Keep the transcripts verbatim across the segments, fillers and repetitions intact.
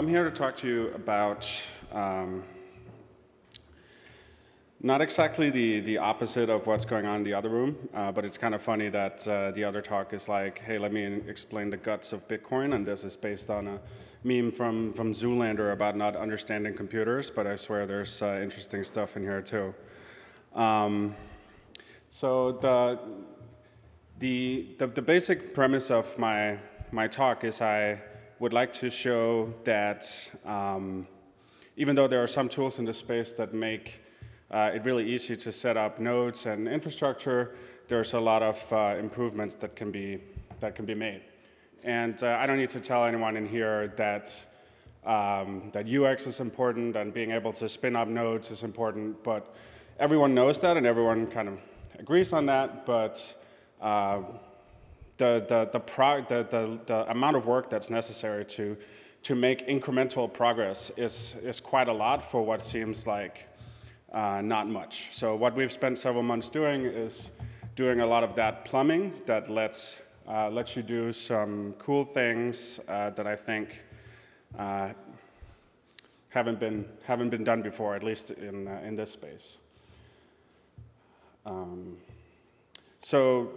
I'm here to talk to you about um, not exactly the, the opposite of what's going on in the other room, uh, but it's kind of funny that uh, the other talk is like, hey, let me explain the guts of Bitcoin, and this is based on a meme from, from Zoolander about not understanding computers, but I swear there's uh, interesting stuff in here too. Um, so the, the, the, the basic premise of my, my talk is I would like to show that um, even though there are some tools in this space that make Uh, it's really easy to set up nodes and infrastructure, there's a lot of uh, improvements that can be that can be made. And uh, I don't need to tell anyone in here that um, that U X is important and being able to spin up nodes is important, but everyone knows that and everyone kind of agrees on that. But uh, the the the, pro the the the amount of work that's necessary to to make incremental progress is is quite a lot for what seems like Uh, not much. So what we've spent several months doing is doing a lot of that plumbing that lets, uh, lets you do some cool things uh, that I think uh, haven't, been, haven't been done before, at least in, uh, in this space. Um, so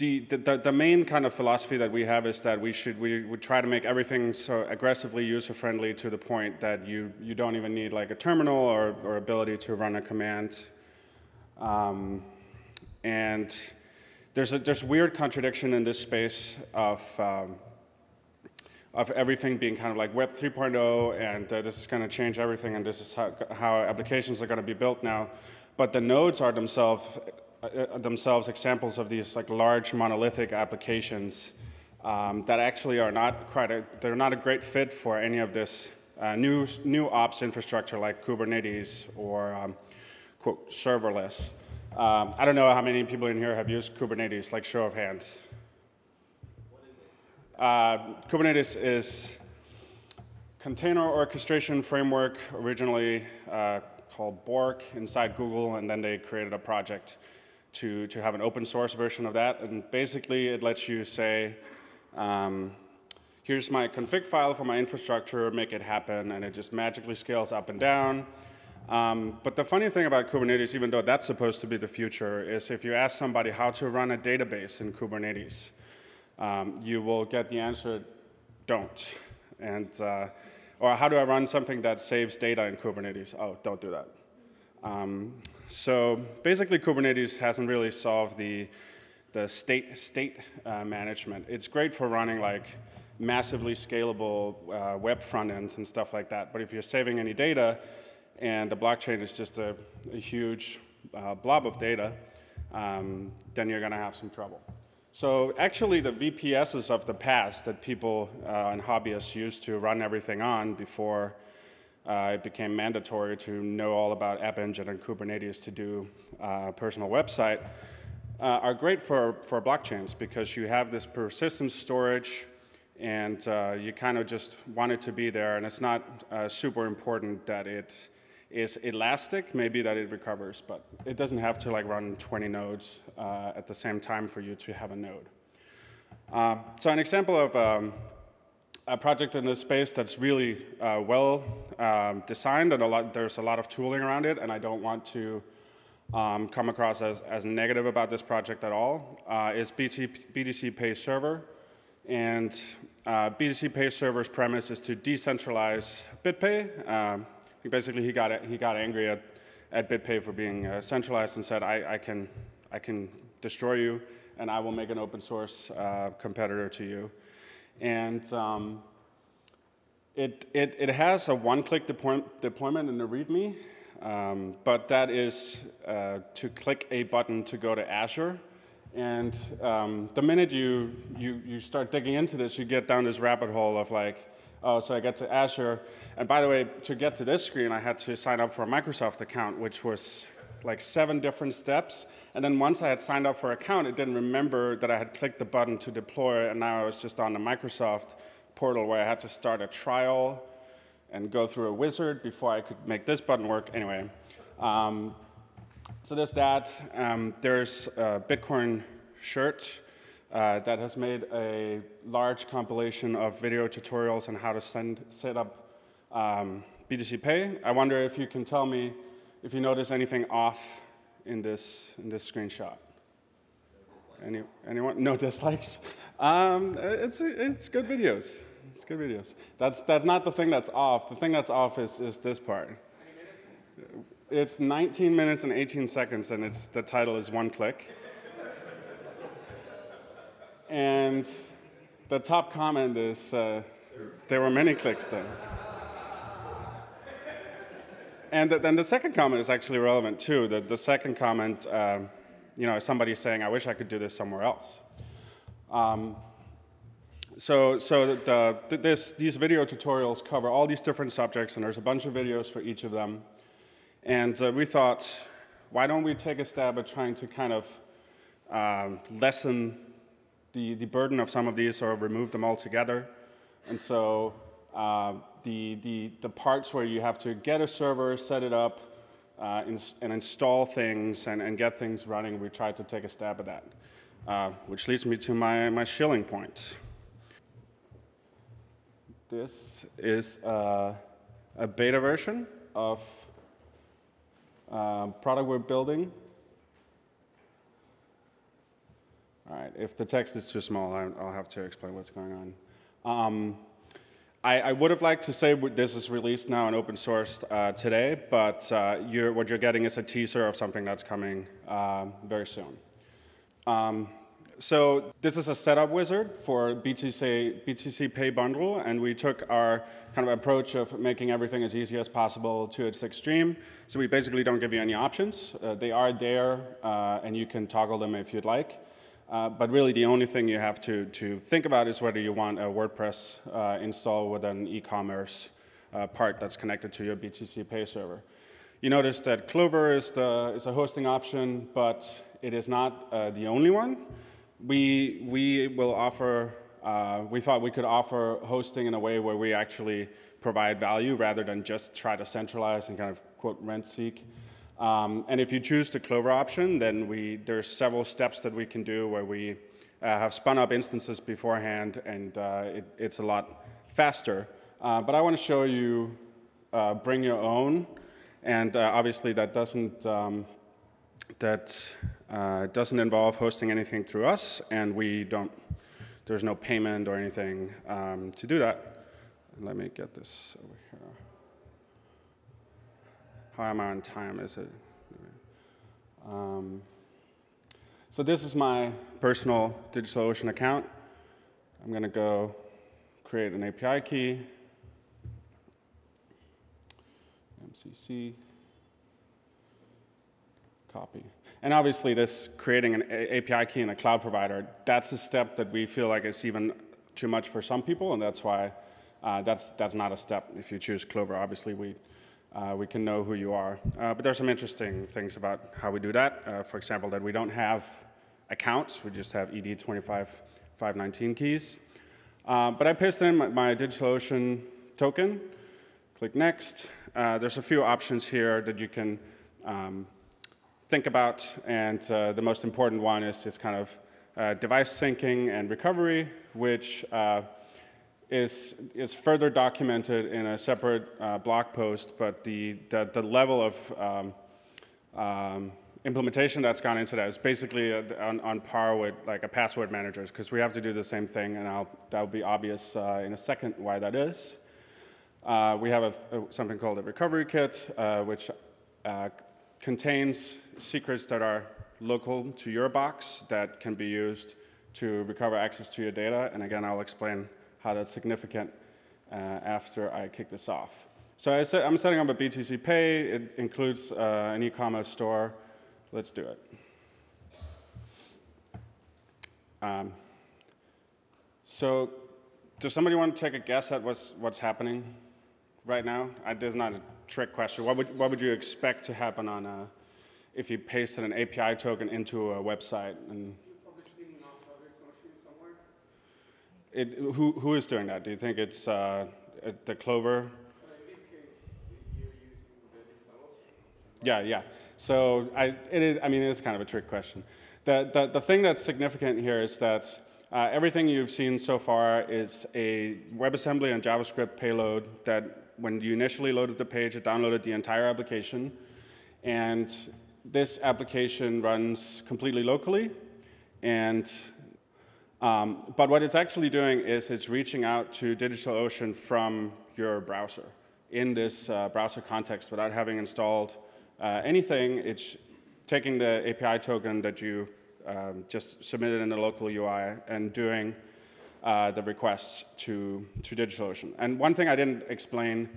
the, the, the main kind of philosophy that we have is that we should we would try to make everything so aggressively user-friendly to the point that you, you don't even need like a terminal or, or ability to run a command. Um, and there's a there's weird contradiction in this space of, um, of everything being kind of like Web three point oh and uh, this is gonna change everything and this is how, how applications are gonna be built now. But the nodes are themselves themselves examples of these like large monolithic applications um, that actually are not quite a, they're not a great fit for any of this uh, new new ops infrastructure like Kubernetes or um, quote serverless. Um, I don't know how many people in here have used Kubernetes, like show of hands. What is it? Uh, Kubernetes is container orchestration framework originally uh, called Borg inside Google, and then they created a project to, to have an open source version of that. And basically it lets you say, um, here's my config file for my infrastructure, make it happen, and it just magically scales up and down. Um, but the funny thing about Kubernetes, even though that's supposed to be the future, is if you ask somebody how to run a database in Kubernetes, um, you will get the answer, don't. And, uh, or how do I run something that saves data in Kubernetes? Oh, don't do that. Um, so basically Kubernetes hasn't really solved the, the state, state uh, management. It's great for running like massively scalable uh, web front ends and stuff like that, but if you're saving any data and the blockchain is just a, a huge uh, blob of data, um, then you're gonna have some trouble. So actually the V P Ss of the past that people uh, and hobbyists used to run everything on before Uh, it became mandatory to know all about App Engine and Kubernetes to do uh, a personal website, uh, are great for, for blockchains because you have this persistent storage and uh, you kind of just want it to be there, and it's not uh, super important that it is elastic, maybe that it recovers, but it doesn't have to like run twenty nodes uh, at the same time for you to have a node. Uh, so an example of um, a project in this space that's really uh, well um, designed, and a lot, there's a lot of tooling around it, and I don't want to um, come across as, as negative about this project at all, uh, is B T C Pay Server. And uh, B T C Pay Server's premise is to decentralize BitPay. Um, basically, he got, he got angry at, at BitPay for being uh, centralized and said, I, I, can, I can destroy you, and I will make an open source uh, competitor to you. And um, it, it, it has a one-click deploy deployment in the README, um, but that is uh, to click a button to go to Azure. And um, the minute you, you, you start digging into this, you get down this rabbit hole of like, oh, so I get to Azure. And by the way, to get to this screen, I had to sign up for a Microsoft account, which was like seven different steps. And then once I had signed up for an account, it didn't remember that I had clicked the button to deploy, and now I was just on the Microsoft portal where I had to start a trial and go through a wizard before I could make this button work. Anyway, um, so there's that. Um, there's a Bitcoin shirt uh, that has made a large compilation of video tutorials on how to send, set up um, B T C Pay. I wonder if you can tell me if you notice anything off in this, in this screenshot. Any, anyone? No dislikes? Um, it's, it's good videos. It's good videos. That's, that's not the thing that's off. The thing that's off is, is this part. It's nineteen minutes and eighteen seconds, and it's, the title is One Click. And the top comment is, uh, there were many clicks then. And th then the second comment is actually relevant, too. The, the second comment, um, you know, somebody saying, I wish I could do this somewhere else. Um, so so the, the, this, these video tutorials cover all these different subjects, and there's a bunch of videos for each of them. And uh, we thought, why don't we take a stab at trying to kind of um, lessen the, the burden of some of these or remove them altogether. And so uh, the, the, the parts where you have to get a server, set it up, Uh, ins and install things and, and get things running, we tried to take a stab at that, uh, which leads me to my, my shilling point. This is uh, a beta version of uh, product we're building. All right, if the text is too small, I'll have to explain what's going on. Um, I, I would have liked to say this is released now and open sourced uh, today, but uh, you're, what you're getting is a teaser of something that's coming uh, very soon. Um, so this is a setup wizard for B T C, B T C Pay Bundle, and we took our kind of approach of making everything as easy as possible to its extreme. So we basically don't give you any options. Uh, they are there, uh, and you can toggle them if you'd like. Uh, but really, the only thing you have to, to think about is whether you want a WordPress uh, install with an e-commerce uh, part that's connected to your B T C Pay server. You notice that Clover is, the, is a hosting option, but it is not uh, the only one. We, we will offer, uh, we thought we could offer hosting in a way where we actually provide value rather than just try to centralize and kind of, quote, rent-seek. Um, and if you choose the Clover option, then we, there's several steps that we can do where we uh, have spun up instances beforehand, and uh, it, it's a lot faster. Uh, but I want to show you uh, bring your own, and uh, obviously that doesn't um, that uh, doesn't involve hosting anything through us, and we don't. There's no payment or anything um, to do that. Let me get this over here. How am I on time? Is it? Um, so this is my personal DigitalOcean account. I'm going to go create an A P I key. M C C. Copy. And obviously, this creating an A P I key in a cloud provider, that's a step that we feel like is even too much for some people, and that's why uh, that's that's not a step. If you choose Clover, obviously we. Uh, we can know who you are. Uh, but there's some interesting things about how we do that. Uh, for example, that we don't have accounts. We just have E D two five five one nine keys. Uh, but I paste in my, my DigitalOcean token. Click Next. Uh, there's a few options here that you can um, think about. And uh, the most important one is this kind of uh, device syncing and recovery, which uh, Is, is further documented in a separate uh, blog post, but the, the, the level of um, um, implementation that's gone into that is basically on, on par with like a password manager, because we have to do the same thing, and I'll, that'll be obvious uh, in a second why that is. Uh, we have a, a, something called a recovery kit, uh, which uh, contains secrets that are local to your box that can be used to recover access to your data, and again, I'll explain how that's significant uh, after I kick this off. So I said, I'm setting up a B T C Pay. It includes uh, an e-commerce store. Let's do it. Um, so does somebody want to take a guess at what's, what's happening right now? I, this is not a trick question. What would, what would you expect to happen on a, if you pasted an A P I token into a website? And It, who, who is doing that? Do you think it's uh, the Clover? In this case, you're using the DigitalOcean. Yeah, yeah. So I, it is, I mean, it is kind of a trick question. the, the, the thing that's significant here is that uh, everything you've seen so far is a WebAssembly and JavaScript payload that when you initially loaded the page, it downloaded the entire application. And this application runs completely locally. And um, but what it's actually doing is it's reaching out to DigitalOcean from your browser in this uh, browser context without having installed uh, anything. It's taking the A P I token that you um, just submitted in the local U I and doing uh, the requests to, to DigitalOcean. And one thing I didn't explain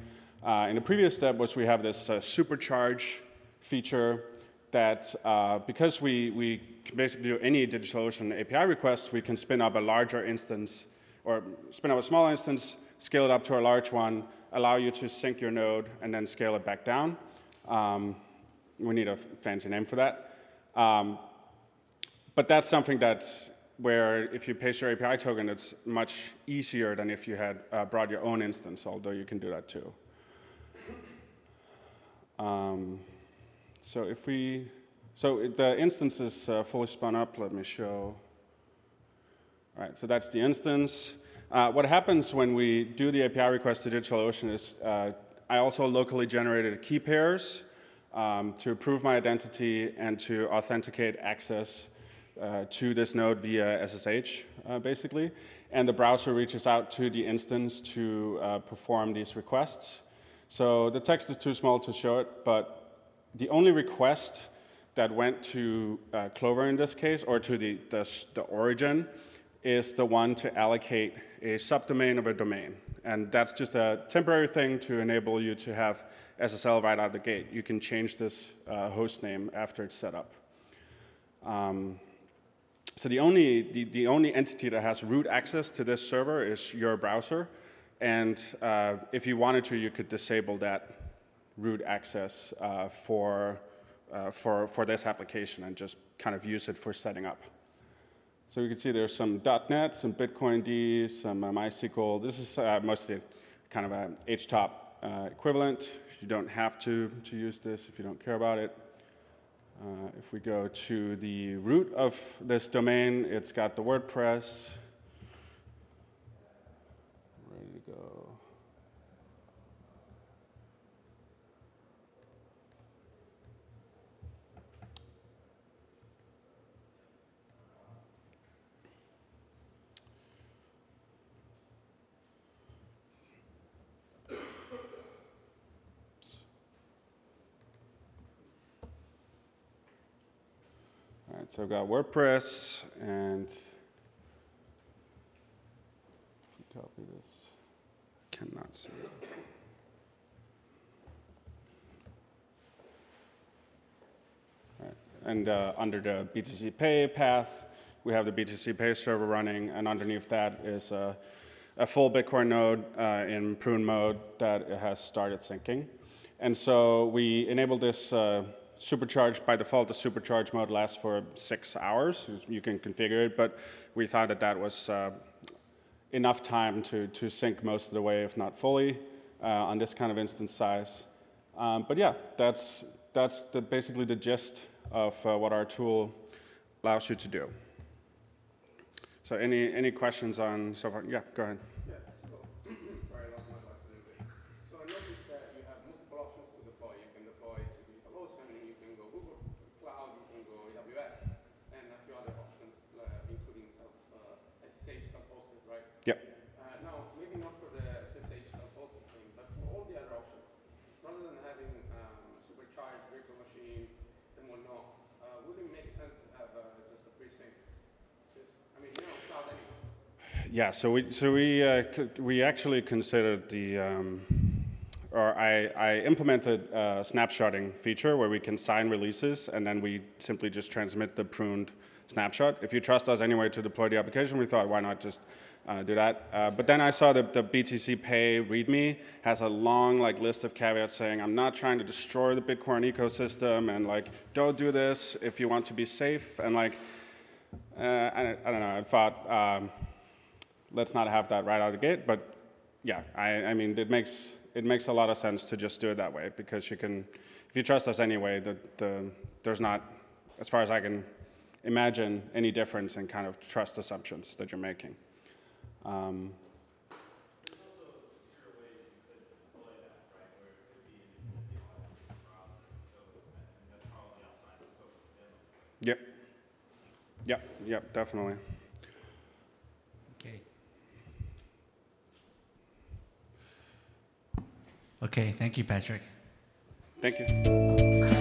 uh, in the previous step was we have this uh, supercharge feature that uh, because we, we can basically do any DigitalOcean A P I request, we can spin up a larger instance, or spin up a small instance, scale it up to a large one, allow you to sync your node, and then scale it back down. Um, we need a fancy name for that. Um, but that's something that's where if you paste your A P I token, it's much easier than if you had uh, brought your own instance, although you can do that too. Um, So if we, so the instance is uh, fully spun up. Let me show. All right, so that's the instance. Uh, what happens when we do the A P I request to DigitalOcean is uh, I also locally generated key pairs um, to prove my identity and to authenticate access uh, to this node via S S H, uh, basically. And the browser reaches out to the instance to uh, perform these requests. So the text is too small to show it, but the only request that went to uh, Clover in this case, or to the, the, the origin, is the one to allocate a subdomain of a domain. And that's just a temporary thing to enable you to have S S L right out of the gate. You can change this uh, host name after it's set up. Um, so the only, the, the only entity that has root access to this server is your browser. And uh, if you wanted to, you could disable that root access uh, for, uh, for, for this application and just kind of use it for setting up. So you can see there's some .NET, some Bitcoind, some uh, MySQL. This is uh, mostly kind of an H top uh, equivalent. You don't have to, to use this if you don't care about it. Uh, if we go to the root of this domain, it's got the WordPress. Ready to go. So I've got WordPress, and copy this. Cannot see it. All right. And uh, under the B T C Pay path, we have the B T C Pay server running, and underneath that is a, a full Bitcoin node uh, in prune mode that has started syncing. And so we enable this. Uh, Supercharged, by default, the supercharge mode lasts for six hours. You can configure it, but we thought that that was uh, enough time to, to sync most of the way, if not fully, uh, on this kind of instance size. Um, but yeah, that's, that's the, basically the gist of uh, what our tool allows you to do. So any, any questions on so far? Yeah, go ahead. Yeah, so we so we uh, we actually considered the, um, or I I implemented a snapshotting feature where we can sign releases and then we simply just transmit the pruned snapshot. If you trust us anyway to deploy the application, we thought why not just uh, do that. Uh, but then I saw that the B T C Pay README has a long like list of caveats saying I'm not trying to destroy the Bitcoin ecosystem and like don't do this if you want to be safe and like uh, I, I don't know. I thought. Um, Let's not have that right out of the gate, but yeah, I, I mean, it makes it makes a lot of sense to just do it that way because you can, if you trust us anyway, the, the, there's not, as far as I can imagine any difference in kind of trust assumptions that you're making. Um, Yep. Yep. Yep. Definitely. Okay. Okay. Thank you, Patrick. Thank you.